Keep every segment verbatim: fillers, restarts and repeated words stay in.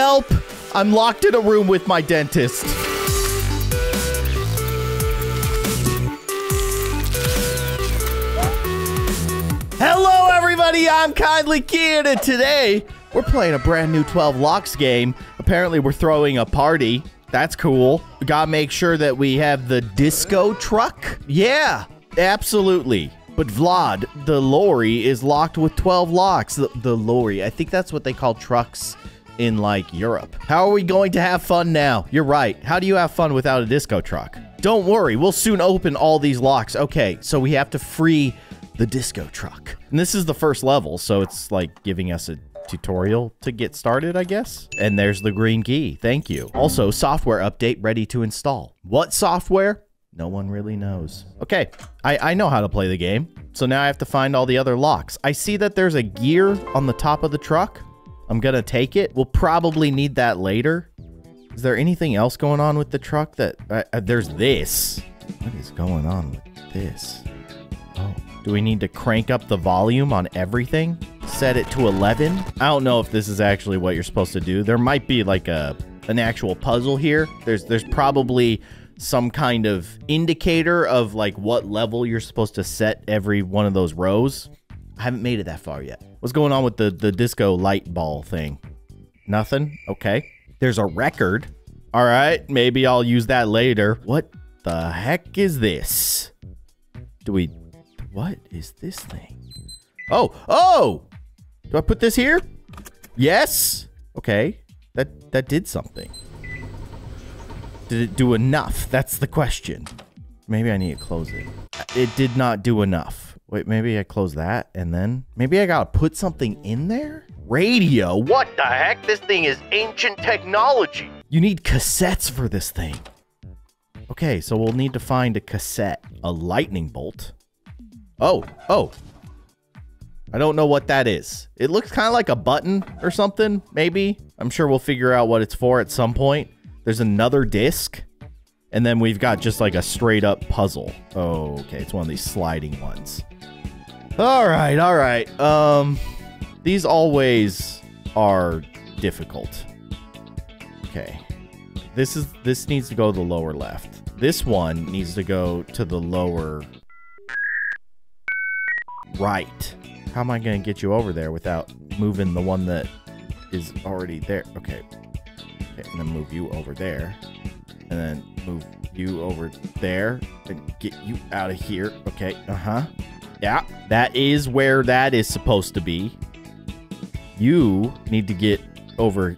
Help! I'm locked in a room with my dentist. Hello, everybody! I'm Kindly Keyin, and today we're playing a brand new twelve locks game. Apparently, we're throwing a party. That's cool. We gotta make sure that we have the disco truck. Yeah, absolutely. But Vlad, the lorry, is locked with twelve locks. The, the lorry. I think that's what they call trucks in, like, Europe. How are we going to have fun now? You're right. How do you have fun without a disco truck? Don't worry. We'll soon open all these locks. Okay, so we have to free the disco truck. And this is the first level, so it's, like, giving us a tutorial to get started, I guess. And there's the green key. Thank you. Also, software update ready to install. What software? No one really knows. Okay, I, I know how to play the game. So now I have to find all the other locks. I see that there's a gear on the top of the truck. I'm gonna take it. We'll probably need that later. Is there anything else going on with the truck that... Uh, uh, there's this. What is going on with this? Oh, do we need to crank up the volume on everything? Set it to eleven? I don't know if this is actually what you're supposed to do. There might be like a an actual puzzle here. There's, there's probably... some kind of indicator of like what level you're supposed to set every one of those rows. I haven't made it that far yet. What's going on with the, the disco light ball thing? Nothing? Okay. There's a record. All right. Maybe I'll use that later. What the heck is this? Do we... What is this thing? Oh! Oh! Do I put this here? Yes! Okay. That, that did something. Did it do enough? That's the question. Maybe I need to close it. It did not do enough. Wait, maybe I close that and then... Maybe I gotta put something in there? Radio? What the heck? This thing is ancient technology. You need cassettes for this thing. Okay, so we'll need to find a cassette. A lightning bolt. Oh, oh. I don't know what that is. It looks kind of like a button or something, maybe. I'm sure we'll figure out what it's for at some point. There's another disc, and then we've got just like a straight-up puzzle. Oh, okay, it's one of these sliding ones. All right, all right. Um, these always are difficult. Okay, this is this needs to go to the lower left. This one needs to go to the lower right. How am I gonna get you over there without moving the one that is already there? Okay. And then move you over there, and then move you over there, and get you out of here. Okay, uh-huh. Yeah, that is where that is supposed to be. You need to get over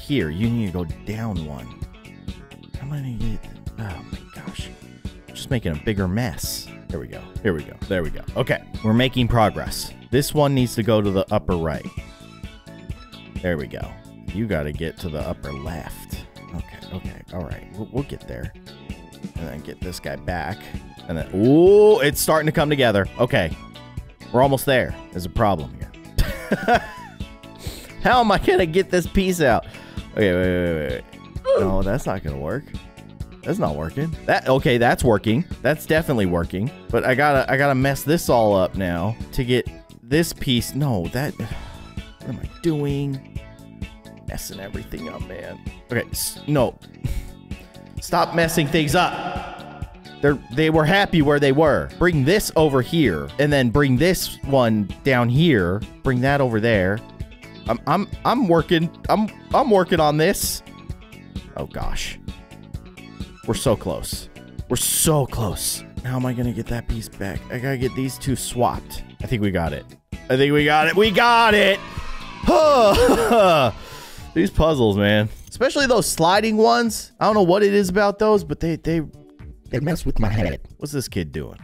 here. You need to go down one. How am I going to get... Oh, my gosh. I'm just making a bigger mess. There we go. Here we go. There we go. Okay, we're making progress. This one needs to go to the upper right. There we go. You gotta get to the upper left. Okay, okay, all right. We'll, we'll get there. And then get this guy back. And then, ooh, it's starting to come together. Okay, we're almost there. There's a problem here. How am I gonna get this piece out? Okay, wait, wait, wait, wait. No, that's not gonna work. That's not working. That, okay, that's working. That's definitely working. But I gotta, I gotta mess this all up now to get this piece. No, that, what am I doing? Messing everything up, man. Okay, no. Stop messing things up. They're, they were happy where they were. Bring this over here, and then bring this one down here. Bring that over there. I'm I'm I'm working. I'm I'm working on this. Oh gosh, we're so close. We're so close. How am I gonna get that piece back? I gotta get these two swapped. I think we got it. I think we got it. We got it. Huh. These puzzles, man. Especially those sliding ones. I don't know what it is about those, but they they they mess with my head. What's this kid doing?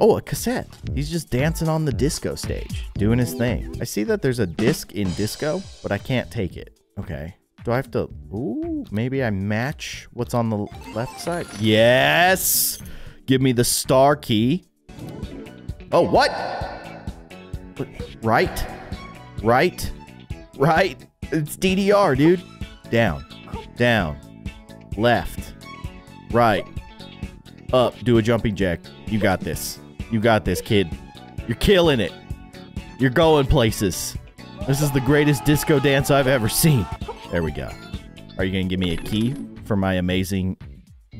Oh, a cassette. He's just dancing on the disco stage, doing his thing. I see that there's a disc in disco, but I can't take it. Okay. Do I have to... Ooh, maybe I match what's on the left side? Yes! Give me the star key. Oh, what? Right. Right. Right. It's D D R, dude. Down, down, left, right, up. Do a jumping jack. You got this. You got this, kid. You're killing it. You're going places. This is the greatest disco dance I've ever seen. There we go. Are you gonna give me a key for my amazing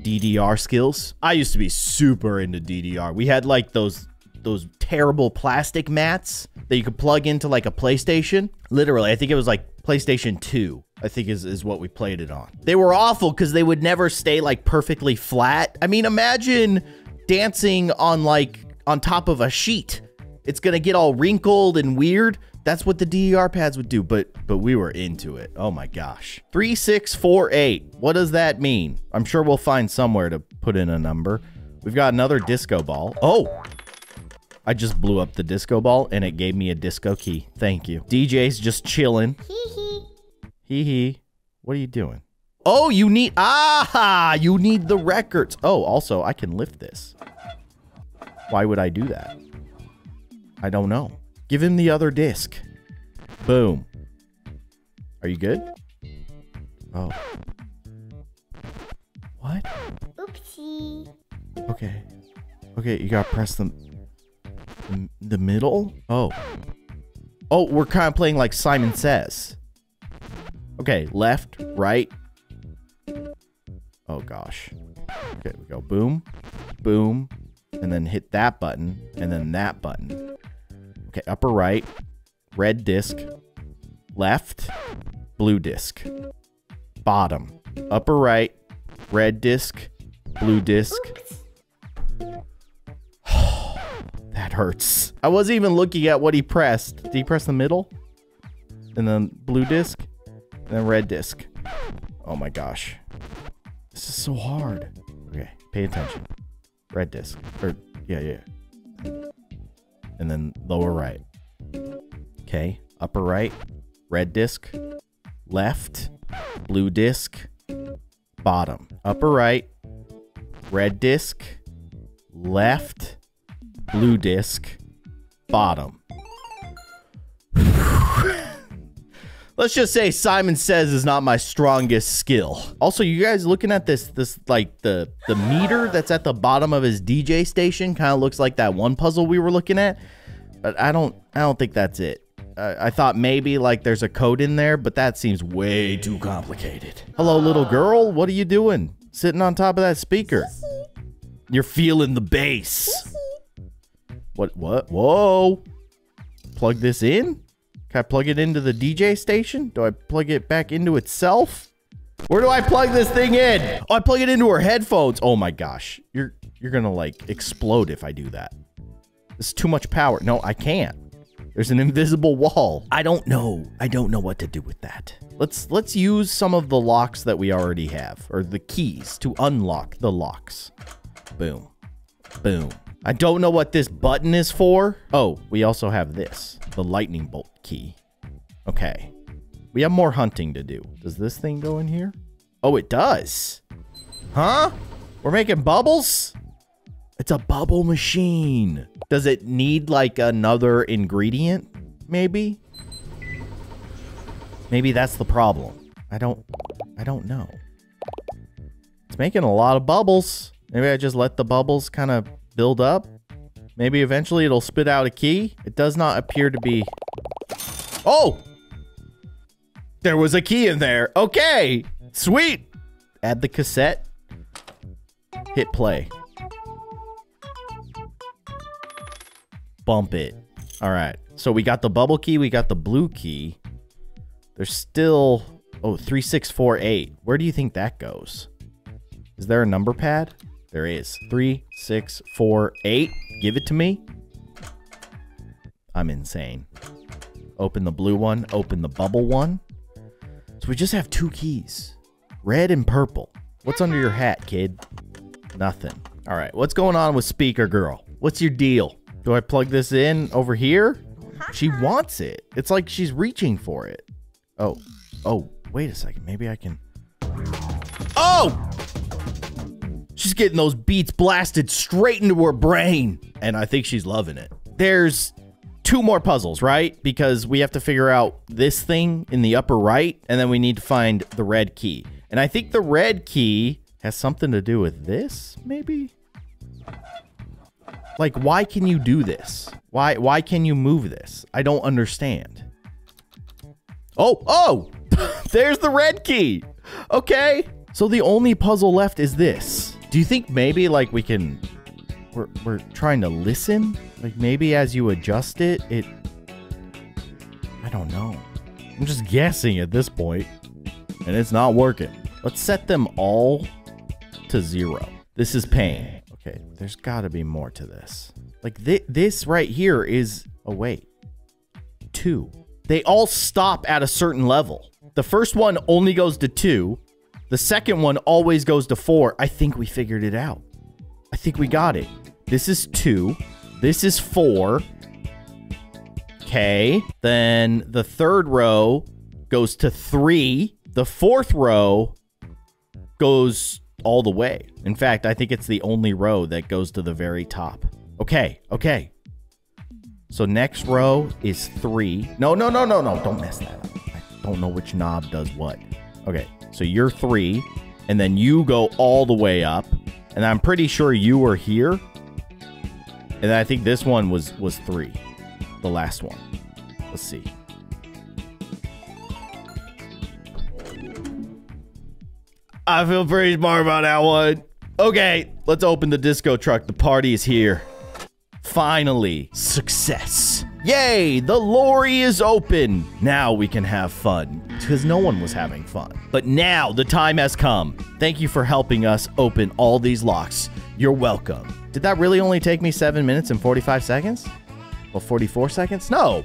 D D R skills? I used to be super into D D R. We had like those those terrible plastic mats that you could plug into like a PlayStation. Literally, I think it was like PlayStation two, I think is, is what we played it on. They were awful because they would never stay like perfectly flat. I mean, imagine dancing on like on top of a sheet. It's gonna get all wrinkled and weird. That's what the D D R pads would do, but but we were into it. Oh my gosh. three six four eight. What does that mean? I'm sure we'll find somewhere to put in a number. We've got another disco ball. Oh! I just blew up the disco ball and it gave me a disco key. Thank you. D J's just chilling. Hee hee. Hee hee. What are you doing? Oh, you need, ah, you need the records. Oh, also I can lift this. Why would I do that? I don't know. Give him the other disc. Boom. Are you good? Oh. What? Oopsie. Okay. Okay, you gotta press the, the middle? Oh. Oh, we're kind of playing like Simon Says. Okay, left, right. Oh gosh. Okay, we go boom, boom, and then hit that button, and then that button. Okay, upper right, red disc, left, blue disc, bottom, upper right, red disc, blue disc. That hurts. I wasn't even looking at what he pressed. Did he press the middle? And then blue disc, and then red disc. Oh my gosh. This is so hard. Okay, pay attention. Red disc, or yeah, yeah. And then lower right. Okay, upper right, red disc, left, blue disc, bottom. Upper right, red disc, left, blue disc, bottom. Let's just say Simon Says is not my strongest skill. Also, you guys looking at this, this like the, the meter that's at the bottom of his D J station kind of looks like that one puzzle we were looking at, but I don't, I don't think that's it. I, I thought maybe like there's a code in there, but that seems way too complicated. Hello, little girl. What are you doing? Sitting on top of that speaker. You're feeling the bass. What, what? Whoa. Plug this in? Can I plug it into the D J station? Do I plug it back into itself? Where do I plug this thing in? Oh, I plug it into her headphones. Oh my gosh. You're you're gonna like explode if I do that. It's too much power. No, I can't. There's an invisible wall. I don't know. I don't know what to do with that. Let's let's use some of the locks that we already have, or the keys to unlock the locks. Boom. Boom. I don't know what this button is for. Oh, we also have this, the lightning bolt key. Okay. We have more hunting to do. Does this thing go in here? Oh, it does. Huh? We're making bubbles? It's a bubble machine. Does it need like another ingredient? Maybe? Maybe that's the problem. I don't, I don't know. It's making a lot of bubbles. Maybe I just let the bubbles kind of build up. Maybe eventually it'll spit out a key. It does not appear to be. Oh, there was a key in there. Okay, sweet. Add the cassette, hit play, bump it. All right, so we got the bubble key, we got the blue key. There's still, oh, three six four eight. Where do you think that goes? Is there a number pad? There is. Three, six, four, eight. Give it to me. I'm insane. Open the blue one. Open the bubble one. So we just have two keys. Red and purple. What's under your hat, kid? Nothing. All right. What's going on with Speaker Girl? What's your deal? Do I plug this in over here? She wants it. It's like she's reaching for it. Oh. Oh, wait a second. Maybe I can... Oh! She's getting those beats blasted straight into her brain. And I think she's loving it. There's two more puzzles, right? Because we have to figure out this thing in the upper right. And then we need to find the red key. And I think the red key has something to do with this, maybe? Like, why can you do this? Why, why can you move this? I don't understand. Oh, oh! There's the red key. Okay. So the only puzzle left is this. Do you think maybe like we can... We're, we're trying to listen? Like maybe as you adjust it, it... I don't know. I'm just guessing at this point. And it's not working. Let's set them all to zero. This is pain. Okay, there's gotta be more to this. Like th this right here is... Oh wait. Two. They all stop at a certain level. The first one only goes to two. The second one always goes to four. I think we figured it out. I think we got it. This is two. This is four. Okay. Then the third row goes to three. The fourth row goes all the way. In fact, I think it's the only row that goes to the very top. Okay. Okay. So next row is three. No, no, no, no, no. Don't mess that up. I don't know which knob does what. Okay. So you're three, and then you go all the way up. And I'm pretty sure you were here. And I think this one was, was three. The last one. Let's see. I feel pretty smart about that one. Okay, let's open the disco truck. The party is here. Finally, success. Yay, the lorry is open. Now we can have fun, because no one was having fun. But now the time has come. Thank you for helping us open all these locks. You're welcome. Did that really only take me seven minutes and forty-five seconds? Well, forty-four seconds? No,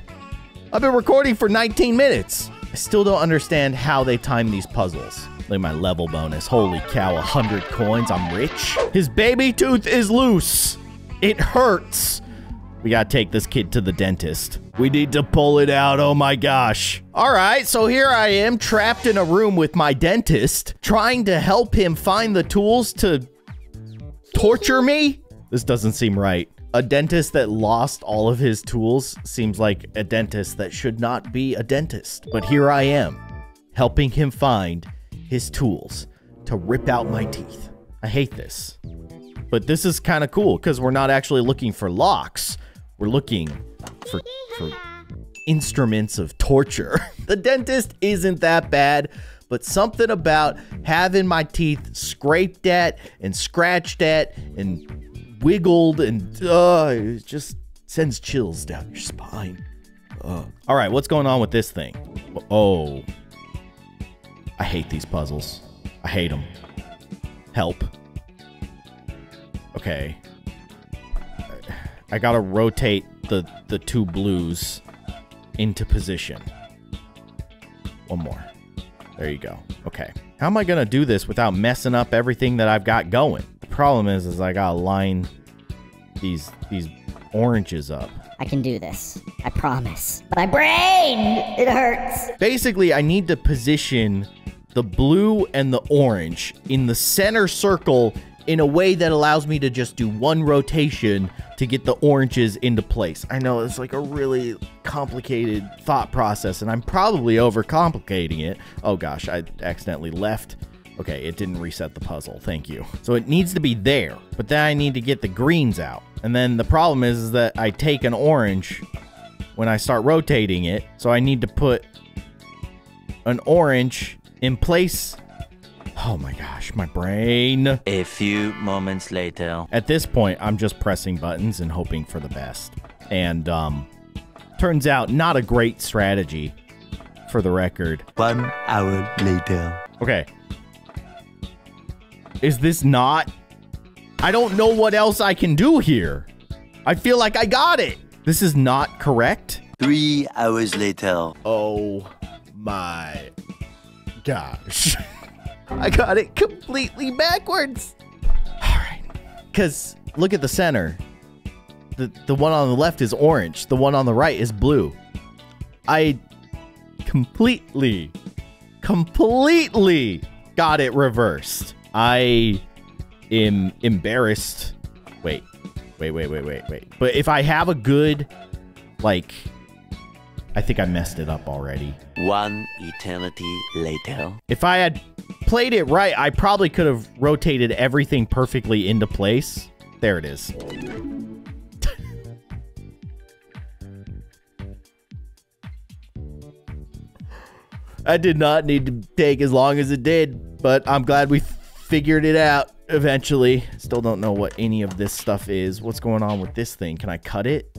I've been recording for nineteen minutes. I still don't understand how they time these puzzles. Look at my level bonus. Holy cow, one hundred coins, I'm rich. His baby tooth is loose. It hurts. We gotta take this kid to the dentist. We need to pull it out, oh my gosh. All right, so here I am trapped in a room with my dentist, trying to help him find the tools to torture me? This doesn't seem right. A dentist that lost all of his tools seems like a dentist that should not be a dentist. But here I am, helping him find his tools to rip out my teeth. I hate this. But this is kind of cool because we're not actually looking for locks. We're looking for, for instruments of torture. The dentist isn't that bad, but something about having my teeth scraped at and scratched at and wiggled and uh, it just sends chills down your spine. Uh. All right, what's going on with this thing? Oh, I hate these puzzles. I hate them. Help. Okay. I gotta rotate the, the two blues into position. One more. There you go. Okay. How am I gonna do this without messing up everything that I've got going? The problem is, is I gotta line these, these oranges up. I can do this. I promise. My brain! It hurts! Basically, I need to position the blue and the orange in the center circle in a way that allows me to just do one rotation to get the oranges into place. I know it's like a really complicated thought process and I'm probably overcomplicating it. Oh gosh, I accidentally left. Okay, it didn't reset the puzzle, thank you. So it needs to be there, but then I need to get the greens out. And then the problem is, is that I take an orange when I start rotating it. So I need to put an orange in place. Oh my gosh, my brain. A few moments later. At this point, I'm just pressing buttons and hoping for the best. And, um, turns out not a great strategy, for the record. One hour later. Okay. Is this not? I don't know what else I can do here. I feel like I got it. This is not correct. Three hours later. Oh my gosh. I got it completely backwards. All right. Because look at the center. The, the one on the left is orange. The one on the right is blue. I completely, completely got it reversed. I am embarrassed. Wait, wait, wait, wait, wait, wait. But if I have a good, like... I think I messed it up already. One eternity later. If I had played it right, I probably could have rotated everything perfectly into place. There it is. I did not need to take as long as it did, but I'm glad we figured it out eventually. Still don't know what any of this stuff is. What's going on with this thing? Can I cut it?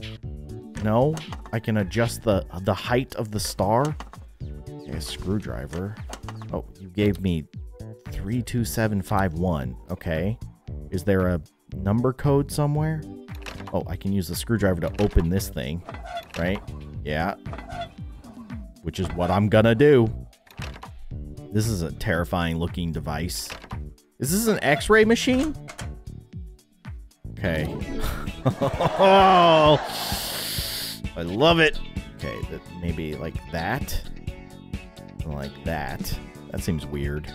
No. I can adjust the the height of the star. Okay, a screwdriver. Oh, you gave me three two seven five one. Okay. Is there a number code somewhere? Oh, I can use the screwdriver to open this thing, right? Yeah. Which is what I'm gonna do. This is a terrifying looking device. Is this an x-ray machine? Okay. Oh, I love it. Okay, that maybe like that. Like that. That seems weird.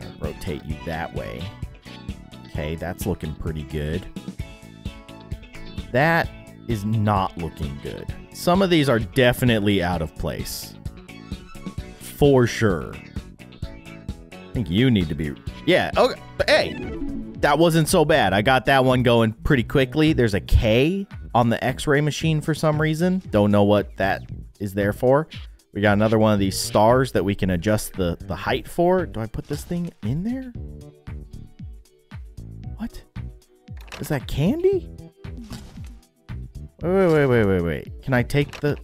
I'll rotate you that way. Okay, that's looking pretty good. That is not looking good. Some of these are definitely out of place. For sure. I think you need to be... Yeah, okay. But hey, that wasn't so bad. I got that one going pretty quickly. There's a K on the x-ray machine for some reason. Don't know what that is there for. We got another one of these stars that we can adjust the, the height for. Do I put this thing in there? What? Is that candy? Wait, wait, wait, wait, wait. Can I take the...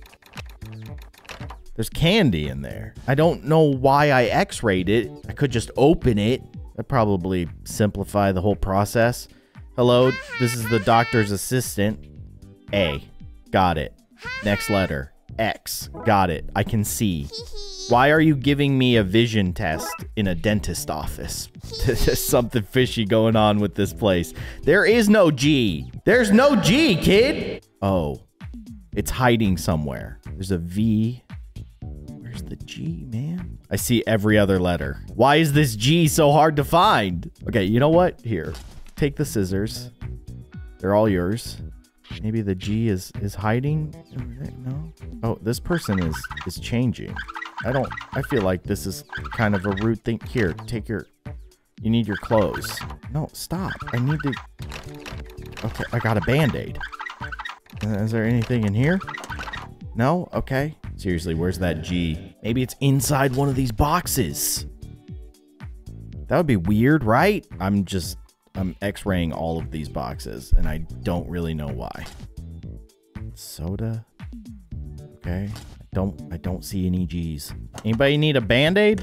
There's candy in there. I don't know why I x-rayed it. I could just open it. That'd probably simplify the whole process. Hello, this is the doctor's assistant. A. Got it. Next letter. X. Got it. I can see. Why are you giving me a vision test in a dentist office? There's something fishy going on with this place. There is no G. There's no G, kid. Oh, it's hiding somewhere. There's a V. Where's the G, man? I see every other letter. Why is this G so hard to find? Okay, you know what? Here, take the scissors. They're all yours. Maybe the G is, is hiding? No. Oh, this person is, is changing. I don't, I feel like this is kind of a rude thing. Here, take your, you need your clothes. No, stop. I need to, okay, I got a Band-Aid. Is there anything in here? No? Okay. Seriously, where's that G? Maybe it's inside one of these boxes. That would be weird, right? I'm just, I'm x-raying all of these boxes and I don't really know why. Soda. Okay. Don't, I don't see any G's. Anybody need a Band-Aid?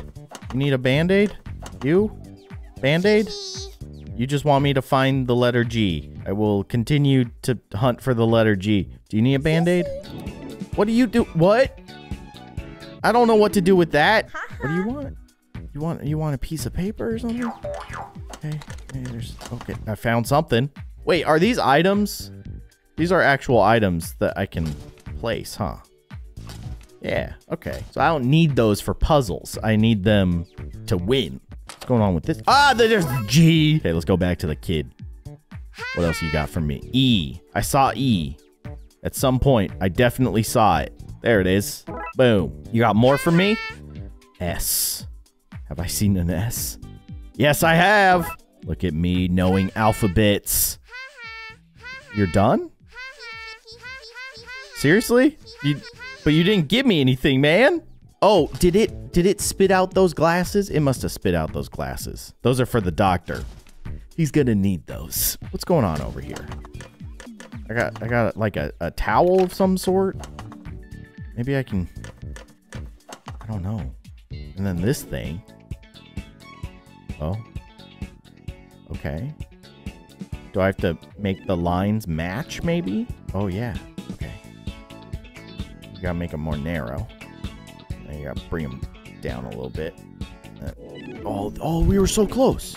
You need a Band-Aid? You? Band-Aid? You just want me to find the letter G. I will continue to hunt for the letter G. Do you need a Band-Aid? What do you do? What? I don't know what to do with that. What do you want? You want, you want a piece of paper or something? Okay. Hey, there's, okay. I found something. Wait, are these items? These are actual items that I can place, huh? Yeah, okay. So I don't need those for puzzles. I need them to win. What's going on with this? Ah, there's G. Okay, let's go back to the kid. What else you got from me? E. I saw E. At some point, I definitely saw it. There it is. Boom. You got more from me? S. Have I seen an S? Yes, I have. Look at me knowing alphabets. You're done? Seriously? You... But you didn't give me anything, man. Oh, did it did it spit out those glasses? It must have spit out those glasses. Those are for the doctor. He's gonna need those. What's going on over here? I got I got like a, a towel of some sort. Maybe I can, I don't know. And then this thing. Oh. Okay. Do I have to make the lines match maybe? Oh yeah. You gotta make them more narrow. And you gotta bring them down a little bit. Oh, oh, we were so close.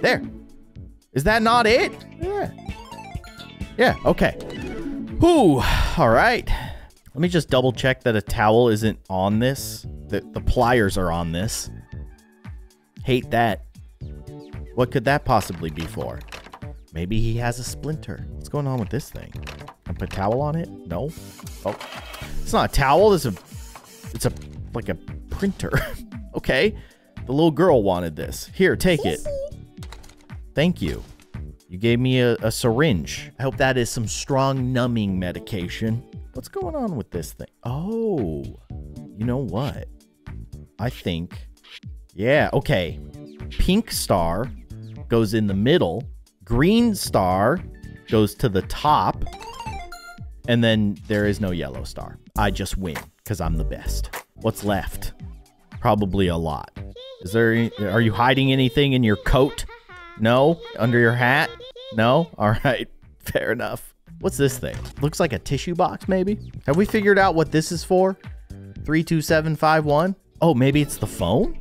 There. Is that not it? Yeah. Yeah, okay. Whew, all right. Let me just double check that a towel isn't on this. The, the pliers are on this. Hate that. What could that possibly be for? Maybe he has a splinter. What's going on with this thing? I put a towel on it? No. Oh, it's not a towel. It's a, it's a, like a printer. Okay. The little girl wanted this. Here, take it. Thank you. You gave me a, a syringe. I hope that is some strong numbing medication. What's going on with this thing? Oh, you know what? I think, yeah, okay. Pink star goes in the middle. Green star goes to the top. And then there is no yellow star. I just win because I'm the best. What's left? Probably a lot. Is there any, are you hiding anything in your coat? No? Under your hat? No? All right. Fair enough. What's this thing? Looks like a tissue box, maybe? Have we figured out what this is for? three two seven five one? Oh, maybe it's the phone?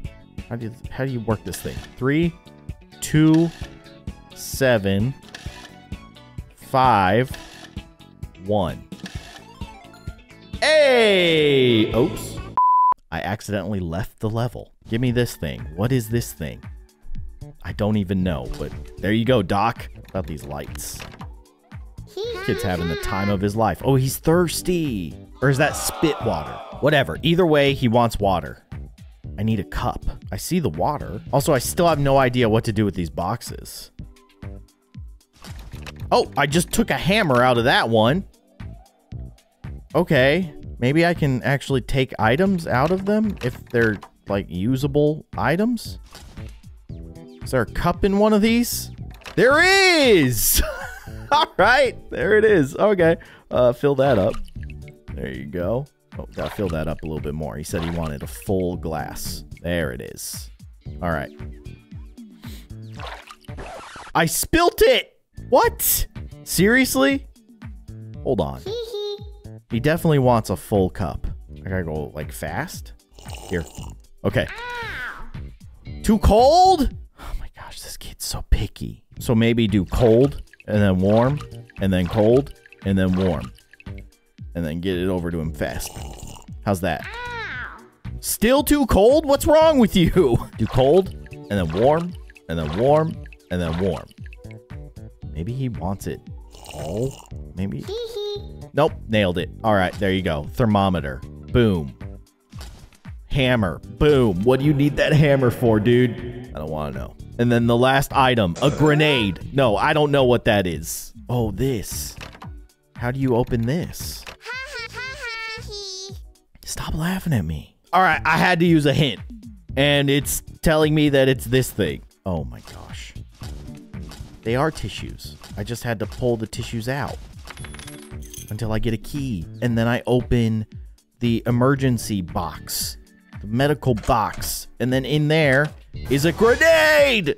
How do you, how do you work this thing? three two seven five one. Hey! Oops. I accidentally left the level. Give me this thing. What is this thing? I don't even know, but there you go, Doc. What about these lights? Kid's having the time of his life. Oh, he's thirsty. Or is that spit water? Whatever. Either way, he wants water. I need a cup. I see the water. Also, I still have no idea what to do with these boxes. Oh, I just took a hammer out of that one. Okay. Maybe I can actually take items out of them if they're, like, usable items. Is there a cup in one of these? There is! All right. There it is. Okay. Uh, fill that up. There you go. Oh, gotta fill that up a little bit more. He said he wanted a full glass. There it is. All right. I spilt it! What? Seriously? Hold on. He definitely wants a full cup. I gotta go, like, fast. Here. Okay. Too cold? Oh my gosh, this kid's so picky. So maybe do cold, and then warm, and then cold, and then warm. And then get it over to him fast. How's that? Still too cold? What's wrong with you? Do cold, and then warm, and then warm, and then warm. Maybe he wants it all. Maybe. Nope, nailed it. All right, there you go. Thermometer. Boom. Hammer. Boom. What do you need that hammer for, dude? I don't want to know. And then the last item, a grenade. No, I don't know what that is. Oh, this. How do you open this? Stop laughing at me. All right, I had to use a hint. And it's telling me that it's this thing. Oh my gosh. They are tissues. I just had to pull the tissues out. Until I get a key, and then I open the emergency box, the medical box, and then in there is a grenade!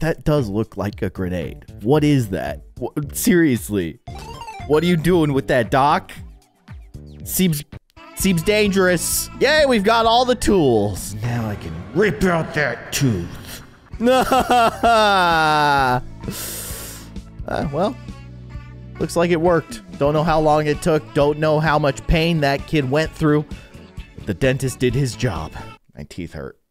That does look like a grenade. What is that? What, seriously, what are you doing with that, Doc? Seems, seems dangerous. Yay, we've got all the tools. Now I can rip out that tooth. uh, well, looks like it worked. Don't know how long it took. Don't know how much pain that kid went through. The dentist did his job. My teeth hurt.